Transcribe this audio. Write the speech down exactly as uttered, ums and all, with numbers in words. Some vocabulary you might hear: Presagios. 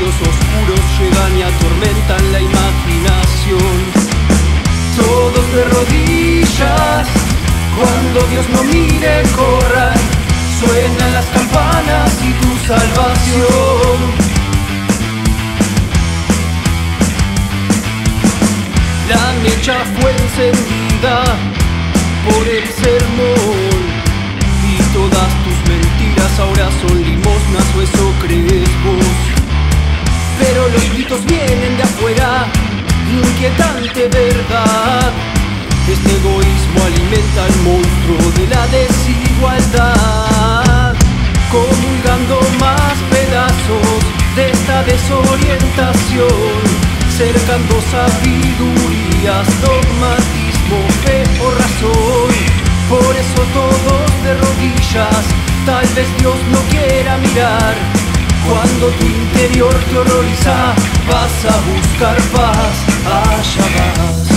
presagios oscuros llegan y atormentan la imaginación. Todos de rodillas, cuando Dios no mire, corran. Suenan las campanas y tu salvación. La mecha fue encendida por el sermón, y todas tus mentiras ahora son limosnas, o eso crees vos. Pero los gritos vienen de afuera, inquietante verdad. Este egoísmo alimenta al monstruo de la desigualdad, comulgando más pedazos de esta desorientación, cercando sabidurías, dogmatismo, fe o razón. Por eso todos de rodillas, tal vez Dios no quiera mirar. Cuando tu interior te horroriza, vas a buscar paz, allá vas.